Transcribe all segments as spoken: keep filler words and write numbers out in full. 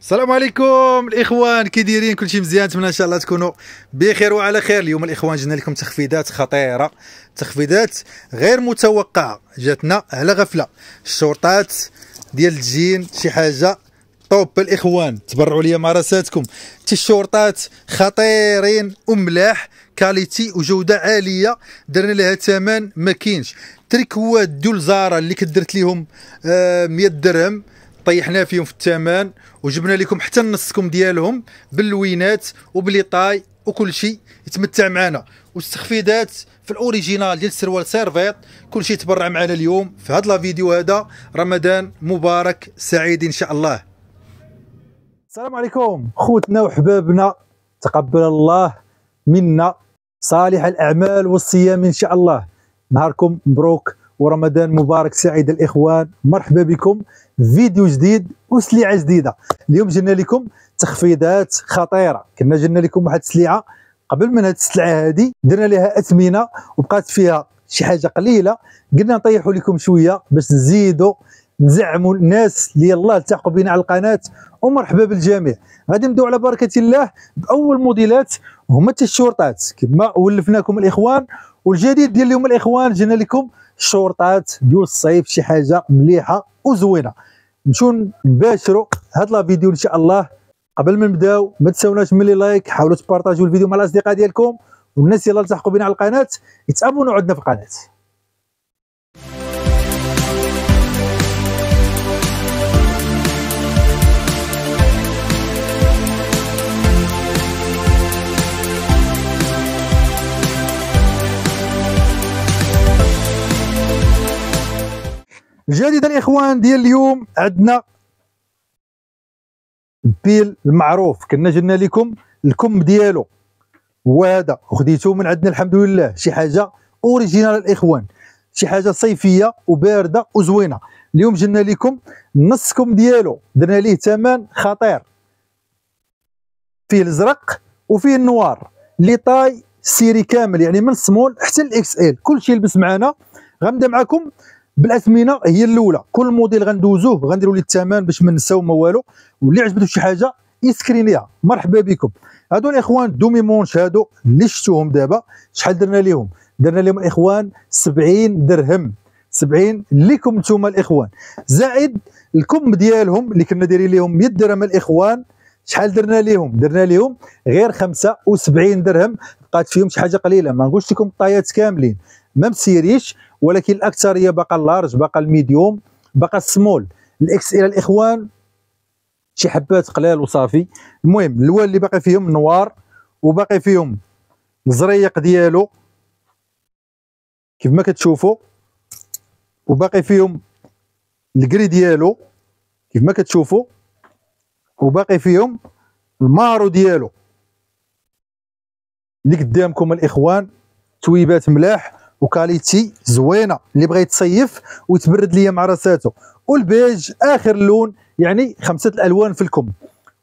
السلام عليكم الاخوان، كي دايرين؟ كلشي مزيان؟ نتمنى ان شاء الله تكونوا بخير وعلى خير. اليوم الاخوان جبنا لكم تخفيضات خطيره، تخفيضات غير متوقعه، جاتنا على غفله. الشرطات ديال الجين شي حاجه طوب. الاخوان تبرعوا لي مارساتكم، تي الشرطات خطيرين وملاح، كاليتي وجوده عاليه، درنا لها ثمن ما كاينش. تريكوات دول زاره اللي كدرت ليهم مية درهم طيحنا فيهم في الثمن، وجبنا لكم حتى نصكم ديالهم باللوينات وبليطاي وكل شيء يتمتع معنا. والتخفيضات في الاوريجينال ديال السروال سيرفيط، كل شيء تبرع معنا اليوم في هذا الفيديو هذا. رمضان مبارك سعيد ان شاء الله. السلام عليكم خوتنا وحبابنا، تقبل الله منا صالح الاعمال والصيام ان شاء الله. نهاركم مبروك ورمضان مبارك سعيد الاخوان. مرحبا بكم، فيديو جديد وسلعه جديده. اليوم جبنا لكم تخفيضات خطيره. كنا جبنا لكم واحد السلعه قبل من هذه السلعه هذه، درنا لها اثمنه وبقات فيها شي حاجه قليله، قلنا نطيحوا لكم شويه باش نزيدوا نزعموا الناس اللي يلاه التحقوا بنا على القناه. ومرحبا بالجميع. غادي نبداو على بركه الله باول موديلات، هما الشورطات كما ولفناكم الاخوان. والجديد ديال اليوم الاخوان جبنا لكم الشورطات ديال الصيف، شي حاجه مليحه وزوينه. نمشيو نباشروا هاد لا فيديو ان شاء الله. قبل ما نبداو ما تنساوناش من لي لايك، حاولوا تبارطاجيو الفيديو مع الاصدقاء ديالكم، والناس يلاه التحقوا بنا على القناه يتابعونا عندنا في القناه. الجديد الاخوان ديال اليوم عندنا البيل المعروف، كنا جبنا لكم الكم ديالو، وهذا خديتو من عندنا الحمد لله. شي حاجه اوريجينال الاخوان، شي حاجه صيفيه وبارده وزوينه. اليوم جبنا لكم نص كم ديالو، درنا ليه ثمن خطير، فيه الازرق وفيه النوار، لي طاي سيري كامل، يعني من السمول حتى الاكس ال كلشي يلبس معنا. غنبدا معكم بالاثمنه هي الاولى، كل موديل غندوزوه غنديروا ليه الثمن باش ما نساو ما والو. واللي عجبته شي حاجه يسكرينيها. مرحبا بكم. هادو الاخوان دومي مونش، هادو اللي شفتوهم دابا شحال درنا ليهم؟ درنا ليهم الاخوان سبعين درهم، سبعين ليكم نتوما الاخوان، زائد الكم ديالهم اللي كنا دايرين ليهم مية درهم الاخوان. شحال درنا ليهم؟ درنا ليهم غير خمسة وسبعين درهم، بقات فيهم شي حاجه قليله. ما نقولش لكم الطايات كاملين ما مسيريش، ولكن الاكثريه باقا اللارج، باقا الميديوم، باقا السمول. الاكس الى الاخوان شي حبات قلال وصافي. المهم الوان اللي باقي فيهم نوار، وباقي فيهم الزريق ديالو كيف ما كتشوفوا، وباقي فيهم الكري ديالو كيف ما كتشوفوا، وباقي فيهم المارو ديالو اللي قدامكم الاخوان. تويبات ملاح وكاليتي زوينه، اللي بغى يتصيف ويتبرد ليا مع راساتو. والبيج اخر لون، يعني خمسه الالوان في الكم،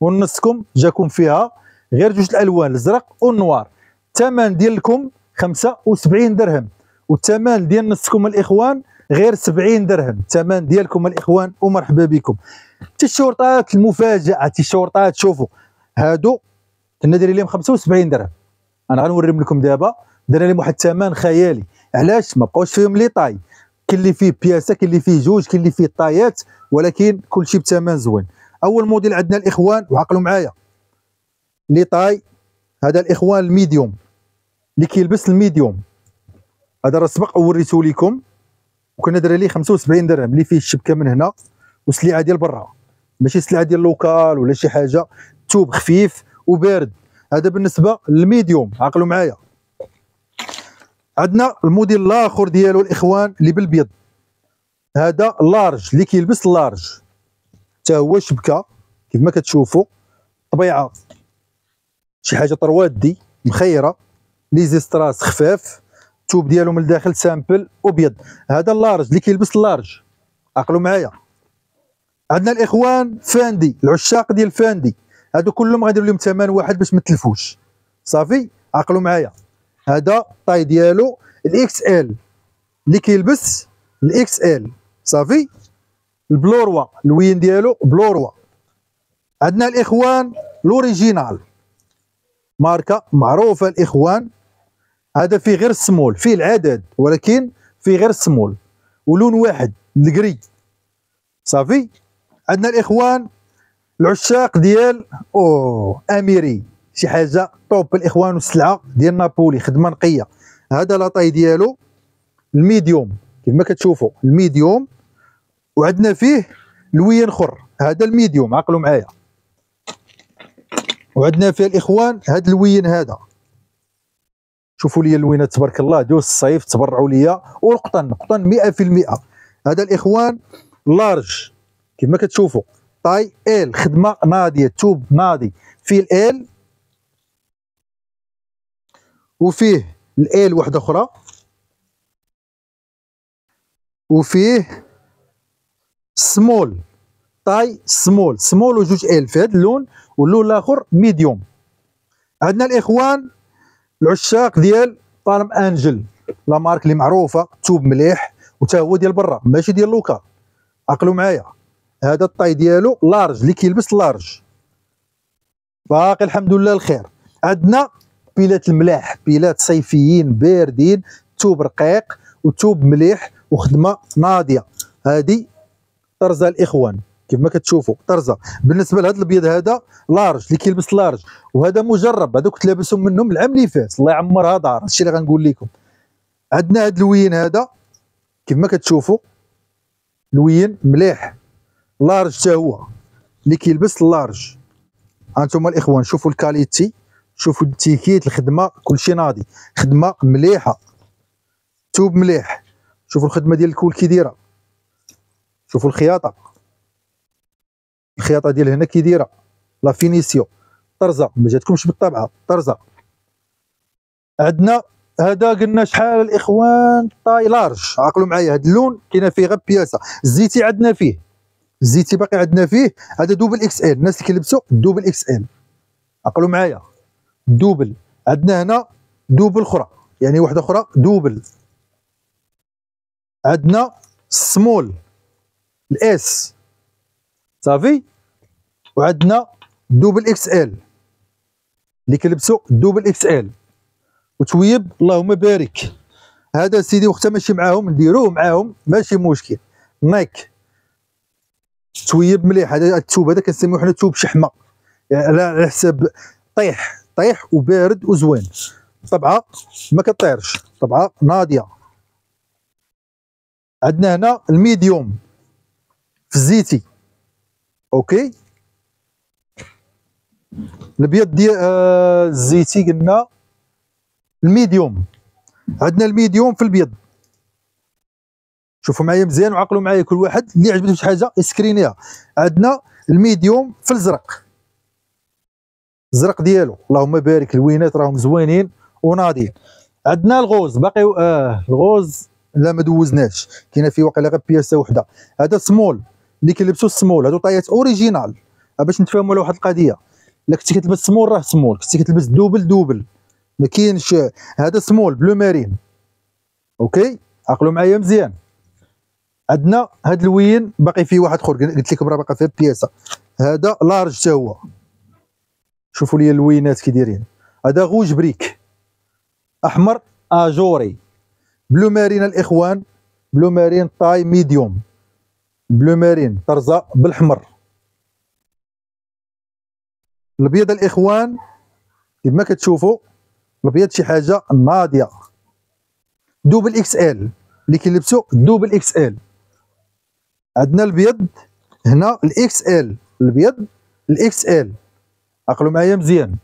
والنصكم جاكم فيها غير جوج الالوان الازرق والنوار. الثمن ديالكم خمسة وسبعين درهم، والثمن ديال نصكم الاخوان غير سبعين درهم. الثمن ديالكم الاخوان ومرحبا بكم. التيشورتات المفاجاه، التيشورتات شوفوا هادو كنا دايرين لهم خمسة وسبعين درهم، انا غنوريهم لكم دابا. درنا لهم واحد الثمن خيالي، علاش؟ ما بقاوش فيهم لي طاي، كاين اللي فيه بياسه، كاين اللي فيه جوج، كاين اللي فيه طايات، ولكن كلشي بثمن زوين. اول موديل عندنا الاخوان، وعقلوا معايا لي طاي، هذا الاخوان الميديوم اللي كيلبس الميديوم، هذا راه سبق وريته لكم وكنا درنا ليه خمسة وسبعين درهم، اللي فيه الشبكه من هنا وسلعه ديال برا، ماشي سلعه ديال لوكال ولا شي حاجه، ثوب خفيف وبارد. هذا بالنسبه للميديوم، عقلوا معايا. عندنا الموديل الاخر ديالو الاخوان اللي بالبيض، هذا اللارج اللي كيلبس اللارج، حتى هو شبكه كيف ما كتشوفوا، طبيعه شي حاجه طروادي مخيره، لي زيستراس خفاف، الثوب ديالو من الداخل سامبل وبيض. هذا اللارج اللي كيلبس اللارج، عقلوا معايا. عندنا الاخوان فاندي، العشاق ديال فاندي، هادو كلهم غندير لهم ثمن واحد باش ما تلفوش، صافي عقلوا معايا. هذا طاي ديالو الاكس ال اللي كيلبس الاكس ال، صافي. البلوروا، اللوين ديالو بلوروا. عندنا الاخوان لوريجينال، ماركه معروفه الاخوان. هذا فيه غير السمول، فيه العدد ولكن فيه غير السمول ولون واحد الكري صافي. عندنا الاخوان العشاق ديال او اميري، شي حاجه طوب الاخوان والسلعه ديال نابولي، خدمه نقيه. هذا لاطاي ديالو الميديوم كما كتشوفوا الميديوم، وعندنا فيه لوين خر، هذا الميديوم عقلوا معايا. وعندنا فيه الاخوان هذا اللوين هذا، شوفوا لي اللوينات تبارك الله، دوز الصيف تبرعوا ليا، والقطن قطن مئة في المئة. هذا الاخوان لارج كما كتشوفوا طاي ال، خدمه ناضيه، توب ناضي، فيه الال وفيه الال واحده اخرى وفيه سمول طاي سمول سمول وجوج ال في هذا اللون، واللون الاخر ميديوم. عندنا الاخوان العشاق ديال بالم انجل، لا مارك اللي معروفه، توب مليح وتا هو ديال برا ماشي ديال لوكال، عقلوا معايا. هذا الطاي ديالو لارج، اللي كيلبس لارج باقي الحمد لله الخير. عندنا بيلات الملاح، بيلات صيفيين باردين، توب رقيق وتوب مليح وخدمه ناضيه. هذه طرزه الاخوان كما كتشوفوا طرزه. بالنسبه لهذا الابيض هذا لارج، اللي كيلبس لارج، وهذا مجرب، هذوك تلابسهم منهم العام اللي فات الله يعمرها دار، هادشي اللي غنقول لكم. عندنا هذا اللوين هذا كما كتشوفوا لوين مليح لارج، حتى هو اللي كيلبس اللارج. هانتوما الاخوان شوفوا الكاليتي، شوفوا التيكيت، الخدمه كلشي ناضي، خدمه مليحه، توب مليح. شوفوا الخدمه ديال الكول كي دايره، شوفوا الخياطه، الخياطه ديال هنا كي دايره، لا فينيسيو طرزه ما جاتكمش بالطبعه طرزه. عندنا هذا قلنا شحال الاخوان طاي لارج، عقلوا معايا هذا اللون كاين فيه غير بياسه. الزيتي عندنا فيه، الزيتي باقي عندنا فيه، هذا دوبل اكس ال، الناس اللي كيلبسوا دوبل اكس ال عقلوا معايا دوبل. عندنا هنا دوبل اخرى، يعني واحده اخرى دوبل. عندنا السمول الاس صافي، وعندنا دوبل اكس ال اللي كيلبسوا دوبل اكس ال وتويب اللهم بارك. هذا سيدي وقت ماشي معاهم نديروه معاهم ماشي مشكل. نايك تويب مليح، هذا التوب هذا كنسميوه حنا توب شحمه، يعني على حساب طيح طيح وبارد وزوين، طبعه ما كطيرش، طبعه ناضيه. عندنا هنا الميديوم في الزيتي اوكي، الابيض ديال آه الزيتي قلنا الميديوم. عندنا الميديوم في البيض، شوفوا معايا مزيان وعقلوا معايا، كل واحد اللي عجبته شي حاجه يسكرينيها. عندنا الميديوم في الزرق، الزرق ديالو اللهم بارك، الوينات راهم زوينين وناضيين. عندنا الغوز باقي اه الغوز لا ما دوزناش، كاينه فيه واقيلا غير بياسه وحده. هذا سمول اللي كيلبسوا السمول، هادو طايات اوريجينال باش نتفاهموا على واحد القضيه، الا كنتي كتلبس سمول راه سمول، كنتي كتلبس دوبل دوبل ما كاينش. هذا سمول بلو مارين اوكي، عقلوا معايا مزيان. عندنا هاد اللوين باقي فيه واحد اخر، قلت لكم راه باقي فيه بياسه، هذا لارج حتى هو. شوفوا لي اللوينات كي دايرين، هذا غوج بريك احمر اجوري، بلو مارين الاخوان، بلو مارين طاي ميديوم، بلو مارين طرزه بالاحمر. الابيض الاخوان كما كتشوفوا الابيض شي حاجه ناضيه، دوبل اكس ال اللي كيلبسوا دوبل اكس ال. عندنا البيض هنا الاكس ال، البيض الاكس ال عقلوا معايا مزيان.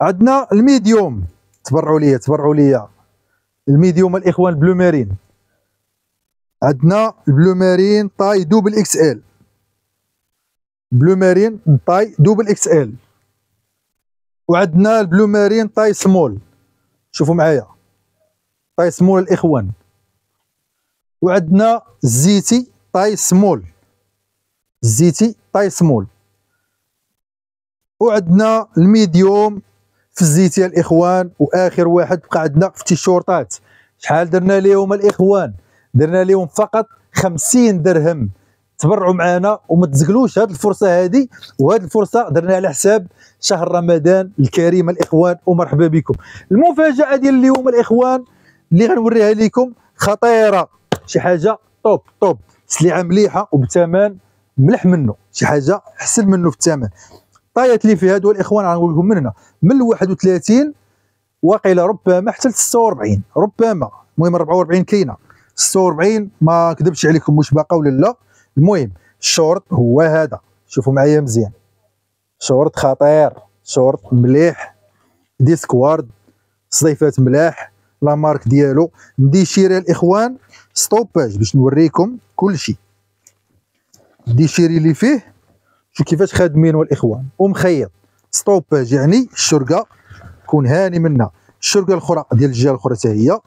عندنا الميديوم، تبرعوا ليا تبرعوا ليا الميديوم الاخوان بلو مارين. عندنا البلو مارين طاي دوبل اكس ال، بلو مارين طاي دوبل اكس ال. وعندنا البلو مارين طاي سمول، شوفوا معايا طاي سمول الاخوان. وعندنا الزيتي طاي سمول، الزيتي طاي سمول. وعندنا الميديوم في الزيتي الاخوان. واخر واحد بقى عندنا في التيشورتات، شحال درنا ليهم الاخوان؟ درنا ليهم فقط خمسين درهم تبرعوا معنا وما تزقلوش هذه الفرصه هذه، وهذه الفرصه درناها على حساب شهر رمضان الكريم الاخوان، ومرحبا بكم. المفاجاه ديال اليوم الاخوان اللي غنوريها لكم خطيره، شي حاجه طوب طوب، سلعه مليحه وبثمن ملح منه، شي حاجه احسن منه في الثمن. طايات لي فيها هادو الاخوان غنقول لكم من هنا من واحد وثلاثين وقيله ربما حتى ل ستة وأربعين ربما، المهم أربعة وأربعين كاينه، ستة وأربعين ما كذبتش عليكم واش باقا ولا لا. المهم الشورت هو هذا، شوفوا معايا مزيان، شورت خطير، شورت مليح، ديسكوارد، صديفات ملاح، لا مارك ديالو مديشيري الاخوان، ستوباج باش نوريكم كلشي، ديشيري اللي فيه شوف كيفاش خادمين والاخوان، ومخيط ستوباج يعني الشرقه كون هاني منها، الشرقه الاخرى ديال الجهه الاخرى حتى هي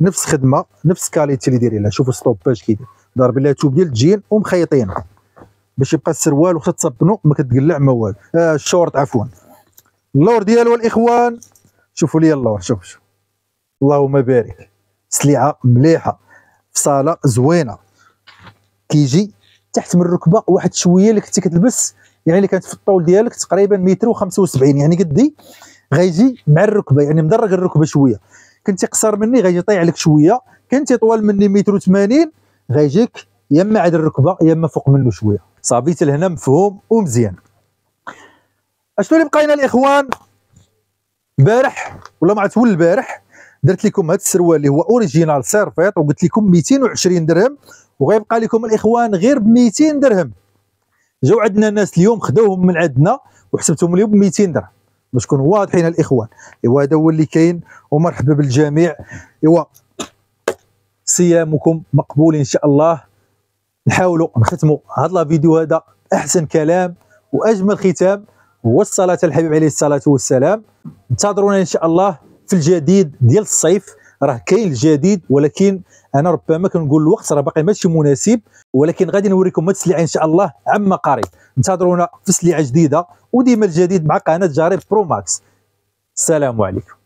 نفس خدمه نفس كاليتي اللي دايرينها. شوفوا ستوباج كيدير ضارب لها توب ديال الجين ومخيطينه باش يبقى السروال وخا تصبنو ما كتقلع ما والو، آه الشورت عفوا. اللور ديالو الاخوان شوفوا لي اللور، شوف شوف اللهم بارك، سلعه مليحه في صاله زوينه، كيجي تحت من الركبه واحد شويه اللي كنتي كتلبس، يعني اللي كانت في الطول ديالك تقريبا متر وخمسة وسبعين يعني قدي، غيجي مع الركبه يعني مدرج الركبه شويه، كنتي قصر مني غيجي طايح عليك شويه، كنتي طوال مني متر وثمانين غيجيك يما عاد الركبه يما فوق منه شويه، صافي حتى لهنا مفهوم ومزيان. اشنو اللي بقى لنا الاخوان؟ البارح ولا مع تول البارح درت لكم هذا السروال اللي هو اوريجينال سيرفيط، وقلت لكم مئتين وعشرين درهم، وغيبقى لكم الاخوان غير ب مئتين درهم. جاو عندنا ناس اليوم خداوهم من عندنا وحسبتهم اليوم ب مئتين درهم باش نكونوا واضحين الاخوان. ايوا هذا هو اللي كاين، ومرحبا بالجميع، ايوا صيامكم مقبول ان شاء الله. نحاولوا نختموا هذا الفيديو هذا احسن كلام، واجمل ختام هو الصلاه على الحبيب عليه الصلاه والسلام. انتظرونا ان شاء الله في الجديد ديال الصيف، راه كاين الجديد، ولكن انا ربما كنقول الوقت راه باقي ماشي مناسب، ولكن غادي نوريكم هاد السلعه ان شاء الله عما قريب. انتظرونا في سلعه جديده وديما الجديد مع قناه جاري برو ماكس. السلام عليكم.